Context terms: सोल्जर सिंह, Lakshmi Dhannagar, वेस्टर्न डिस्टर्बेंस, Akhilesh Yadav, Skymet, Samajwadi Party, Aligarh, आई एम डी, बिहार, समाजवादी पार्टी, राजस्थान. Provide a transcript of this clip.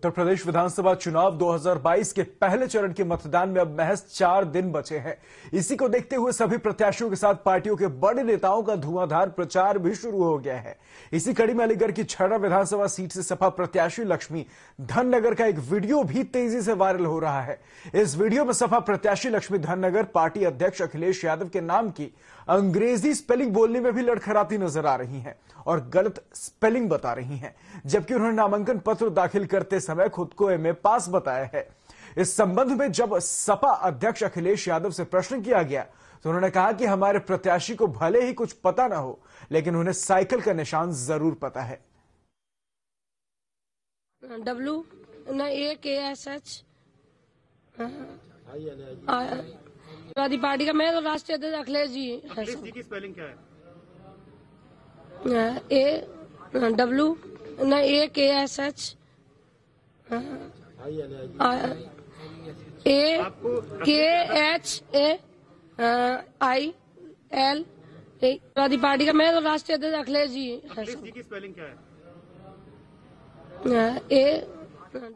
उत्तर प्रदेश विधानसभा चुनाव 2022 के पहले चरण के मतदान में अब महज 4 दिन बचे हैं। इसी को देखते हुए सभी प्रत्याशियों के साथ पार्टियों के बड़े नेताओं का धुआंधार प्रचार भी शुरू हो गया है। इसी कड़ी में अलीगढ़ की 6 विधानसभा सीट से सपा प्रत्याशी लक्ष्मी धननगर का एक वीडियो भी तेजी से वायरल हो रहा है। इस वीडियो में सपा प्रत्याशी लक्ष्मी धननगर पार्टी अध्यक्ष अखिलेश यादव के नाम की अंग्रेजी स्पेलिंग बोलने में भी लड़खड़ाती नजर आ रही है और गलत स्पेलिंग बता रही है, जबकि उन्होंने नामांकन पत्र दाखिल करते समय खुद को एमए पास बताया है। इस संबंध में जब सपा अध्यक्ष अखिलेश यादव से प्रश्न किया गया तो उन्होंने कहा कि हमारे प्रत्याशी को भले ही कुछ पता ना हो, लेकिन उन्हें साइकिल का निशान जरूर पता है। डब्लू न ए के एस एच समाजवादी पार्टी का मैं तो राष्ट्रीय अध्यक्ष अखिलेश जी। अखिलेश जी की स्पेलिंग क्या है? ए डब्लू न ए के S H A K H A I L समाजवादी पार्टी का मैं तो राष्ट्रीय अध्यक्ष अखिलेश जी। अखिलेश जी की स्पेलिंग क्या है? ए